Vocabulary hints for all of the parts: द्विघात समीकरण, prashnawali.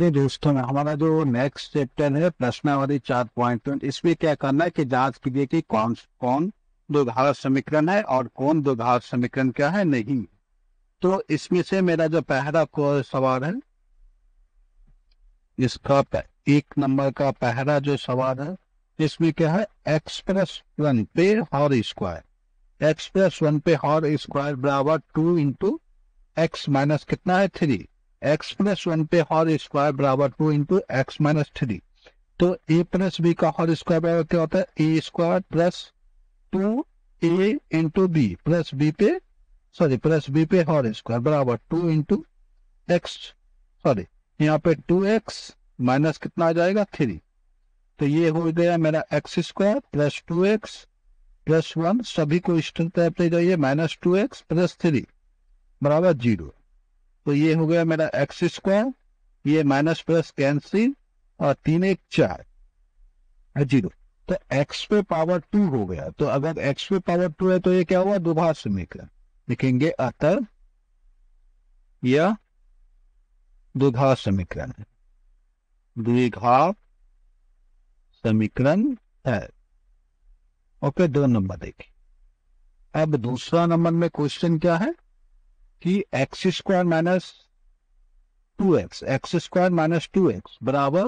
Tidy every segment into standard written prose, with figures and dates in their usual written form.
दोस्तों हमारा जो नेक्स्ट चैप्टर है प्रश्नावली 4.1, इसमें क्या करना है कि जांच कीजिए कि कौन द्विघात समीकरण है और कौन द्विघात समीकरण क्या है नहीं। तो इसमें से मेरा जो पहला सवाल है, इसका 1 नंबर का पहला जो सवाल है इसमें क्या है, x+1 पे होल स्क्वायर, x+1 पे होल स्क्वायर बराबर 2 × x माइनस कितना है 3, x+1 पे होल स्क्वायर बराबर 2 × x - 3। तो a + b का होल स्क्वायर बराबर क्या होता है, ए square plus 2a × b plus B पे होल स्क्वायर बराबर 2 × x, यहाँ पे 2x माइनस कितना आ जाएगा 3। तो ये हो गया मेरा x² प्लस 2x प्लस 1, सभी को इस तरफ ले जाइए, माइनस 2x प्लस 3 बराबर 0। तो ये हो गया मेरा x², ये माइनस प्लस कैंसिल और 3 × 4 = 0। तो x² पावर 2 हो गया। तो अगर x² पावर 2 है तो ये क्या हुआ, द्विघात समीकरण। लिखेंगे अतः यह द्विघात समीकरण है, द्विघात समीकरण है। ओके, 2 नंबर देखिए। अब दूसरा नंबर में क्वेश्चन क्या है कि x² - 2x बराबर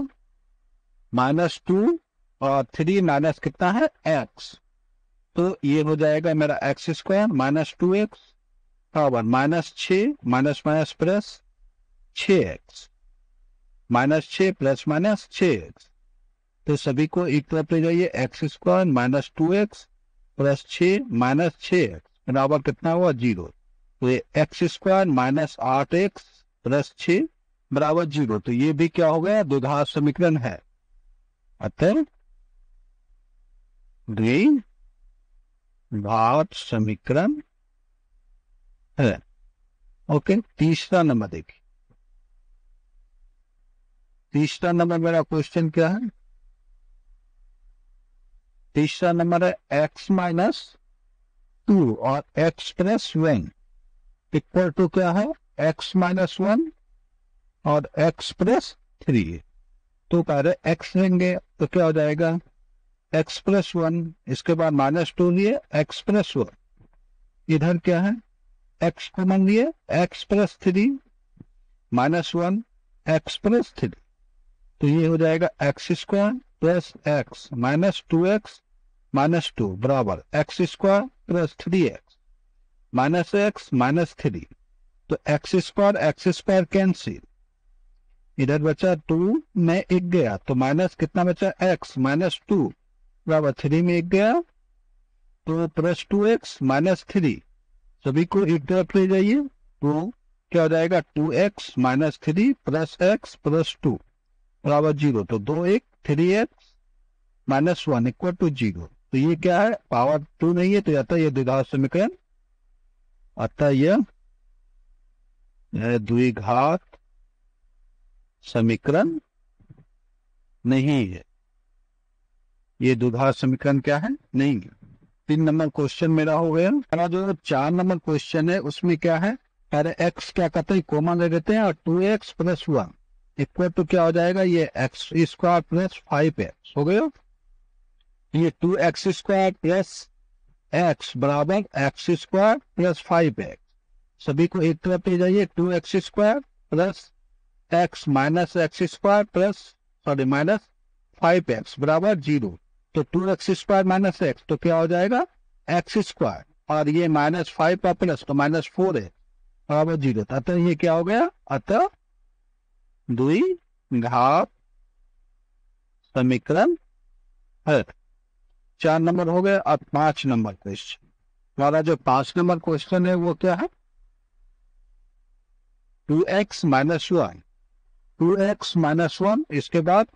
-2 और 3 माइनस कितना है x। तो ये हो जाएगा मेरा x² - 2x बराबर -6 minus plus 6x, -6 plus minus 6x। तो सभी को एक तरफ ले जाइए, x² - 2x plus 6 minus 6x बराबर कितना हुआ 0। तो ये x² - 8x प्लस 6 बराबर 0। तो ये भी क्या हो गया, द्विघात समीकरण है। अतः द्विघात समीकरण है। ओके, तीसरा नंबर देखिए। तीसरा नंबर मेरा क्वेश्चन क्या है, तीसरा नंबर है x - 2 और x+1 इक्वल टू क्या है, x - 1 और x+3। तो कह रहे x लेंगे तो क्या हो जाएगा, x+1 इसके बाद -2 लिए x+1, इधर क्या है x कॉमन लिए, x+3 -1 x+3। तो ये हो जाएगा x² + x -2x -2 बराबर x² + 3x -x -3। तो x² कैंसिल, इधर बचा 2 में 1 गया तो माइनस कितना बचा x -2 बराबर 3 में 1 गया तो प्लस 2x माइनस 3, सभी को एक तरफ ले जाइए। तो क्या हो जाएगा 2x - 3 प्लस x प्लस 2 बराबर 0। तो 3x - 1 = 0। तो ये क्या है, पावर 2 नहीं है। तो अतः यह द्विघात समीकरण, अतः यह द्विघात समीकरण नहीं है, ये द्विघात समीकरण क्या है नहीं है। 3 नंबर क्वेश्चन मेरा हो गया। हमारा जो 4 नंबर क्वेश्चन है उसमें क्या है, अरे x क्या कहते हैं कॉमन ले लेते हैं और 2x + 1 इक्वल टू क्या हो जाएगा, ये x² + 5x हो गया, ये 2x² + x बराबर x² + 5x। सभी को एक तरफ ले जाइए, 2x² + x minus x² plus minus 5x बराबर 0। तो 2x² - x तो क्या हो जाएगा x² और ये -5 का प्लस तो -4 है बराबर 0। अतः ये क्या हो गया, अतः द्विघात समीकरण है। 4 नंबर हो गए। अब 5 नंबर क्वेश्चन, हमारा जो 5 नंबर क्वेश्चन है वो क्या है, 2x - 1 2x - 1 इसके बाद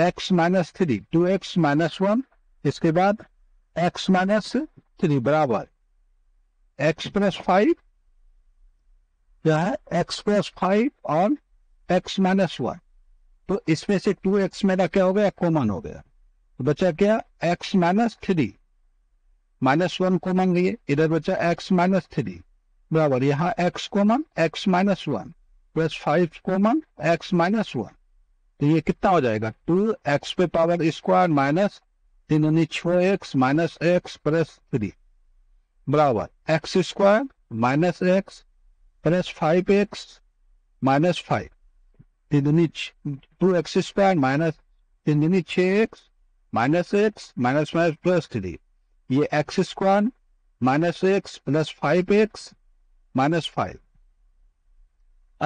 x - 3 2x - 1 इसके बाद x - 3 बराबर x+5 क्या है, x+5 और x - 1। तो इसमें से 2x मेरा क्या हो गया, कॉमन हो गया तो बचा क्या x - 3 -1 कॉमन लिए, इधर बचा x - 3 बराबर यहाँ x common x - 1 plus 5 common x - 1 तो ये कितना हो जाएगा 2x² minus 3x minus x plus 3 बराबर x² minus x plus 5x minus 5 2x² minus 3x माइनस एक्स माइनस माइनस प्लस 3 ये x² minus x plus 5x minus 5।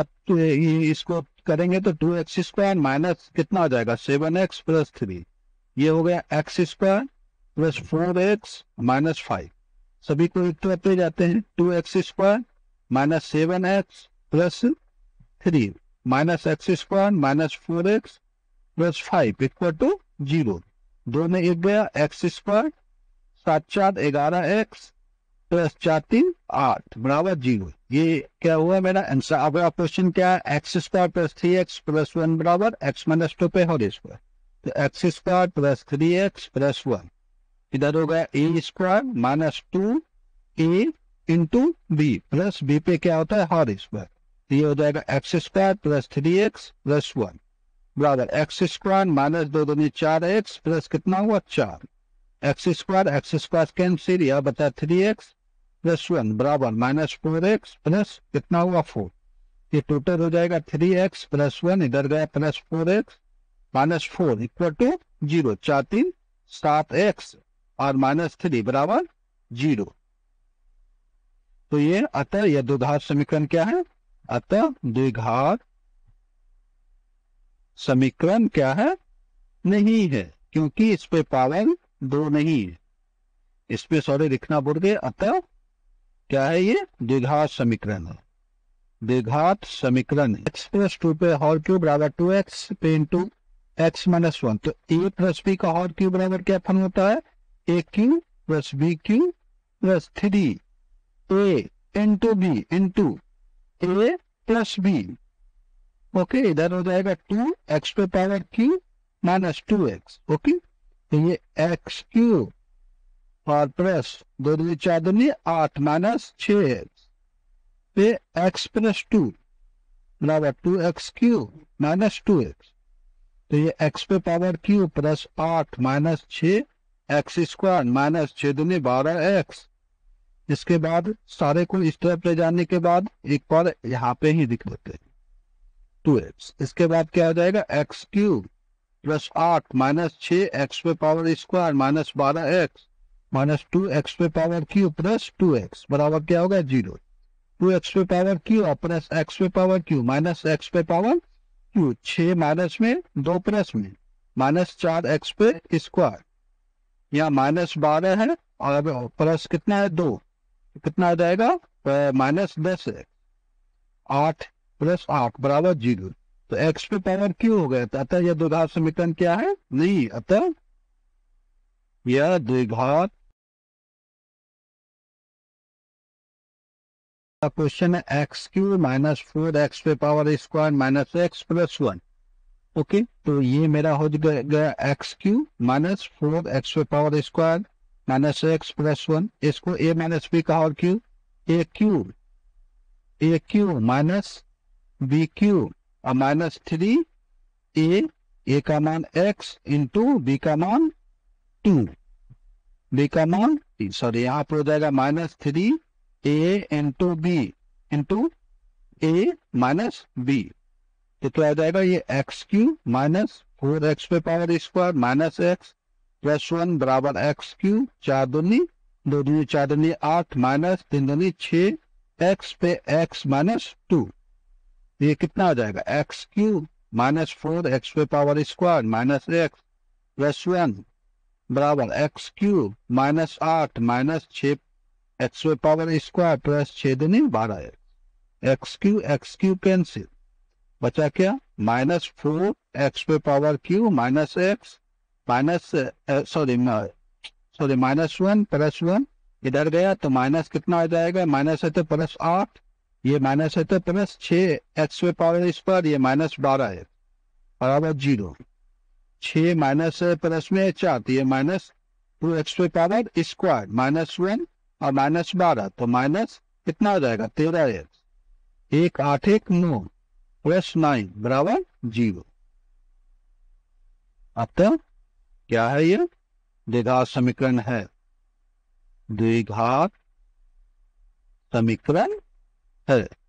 अब तो ये इसको करेंगे तो 2x² माइनस कितना हो जाएगा 7x प्लस 3 ये हो गया x² प्लस 4x माइनस 5। सभी को एक तरफ ले जाते हैं 2x² minus 7x plus 3 minus x² minus 4x plus 5 equal to 0। दो में एक गया x² 7×4=11x प्लस 4×3=8 बराबर 0। ये क्या हुआ मेरा आंसर। अब क्वेश्चन क्या है x² प्लस 3x प्लस 1 बराबर x माइनस 2 पे होल स्क्वायर तो x² प्लस 3x प्लस 1 इधर हो गया a² minus 2a into b plus b पे क्या होता है होल स्क्वायर तो ये हो जाएगा x² प्लस 3x प्लस 1 बराबर x² माइनस 2×4x प्लस कितना हुआ 4 x² कैंसिल यह बता 3x प्लस 1 बराबर माइनस 4x प्लस कितना हुआ 4। ये टोटल हो जाएगा 3x प्लस 1 इधर गया plus 4x minus 4 equal to 0 4×3=7x और माइनस 3 बराबर 0। तो ये अतः यह द्विघात समीकरण क्या है अतः द्विघात समीकरण क्या है नहीं है क्योंकि इस पे पावर 2 नहीं है। इस पे सॉरी लिखना पड़ गए अतः क्या है ये द्विघात समीकरण है। द्विघात समीकरण x प्लस 2 पे होल क्यूब बराबर 2x पे इंटू एक्स माइनस 1 तो a प्लस बी का होल क्यूब बराबर क्या फॉर्म होता है ए cube plus B cube plus 3a into B into ए प्लस बी। ओके इधर हो जाएगा 2x³ माइनस 2x। ओके तो ये x³ और प्लस 2×4=8 माइनस 6x पे x प्लस 2 बराबर 2x³ माइनस 2x तो ये x³ plus 8 minus 6x² minus 6×12x। इसके बाद सारे को इस तरफ ले जाने के बाद एक बार यहाँ पे ही लिख लेते हैं 2x। इसके बाद क्या हो जाएगा x³ plus 8 minus 6x² minus 12x minus 2x³ plus 2x बराबर क्या होगा 0। 2x³ और plus x³ minus x³ 6 minus में 2 प्लस में माइनस 4x²। यहाँ माइनस 12 है और प्लस कितना है 2 कितना आ जाएगा माइनस 10x 8 प्लस 8 बराबर 0 तो x³ हो गया। अतः यह द्विघात समीकरण क्या है नहीं अतः यह द्विघात क्वेश्चन है x³ minus 4x² minus x plus 1। Okay तो ये मेरा हो गया x³ minus 4x² minus x plus 1। इसको a माइनस b का whole cube a cube minus B cube और माइनस 3a का मान x इंटू बी का मान 2 बी का मान सॉरी यहाँ पर हो जाएगा minus 3a into B into a minus B तो क्या हो जाएगा ये x³ minus 4x² minus x plus 1 बराबर x³ 4×2=8 माइनस 3×6x पे x माइनस 2 ये कितना हो जाएगा x³ minus 4x² minus x plus 1 बराबर x³ minus 8 minus 6x² plus 6×12 x³ cancel बचा क्या minus 4x³ minus x minus minus 1 plus 1 इधर गया तो माइनस कितना आ जाएगा माइनस है तो प्लस 8 ये माइनस है तो प्लस 6x² ये माइनस 12 है बराबर 0 6 माइनस प्लस में 4 तो ये माइनस 2x² माइनस 1 और माइनस 12 तो माइनस कितना हो जाएगा 13x 1 8 1 9 प्लस 9 बराबर 0। अतः क्या है ये? द्विघात समीकरण है, द्विघात समीकरण है।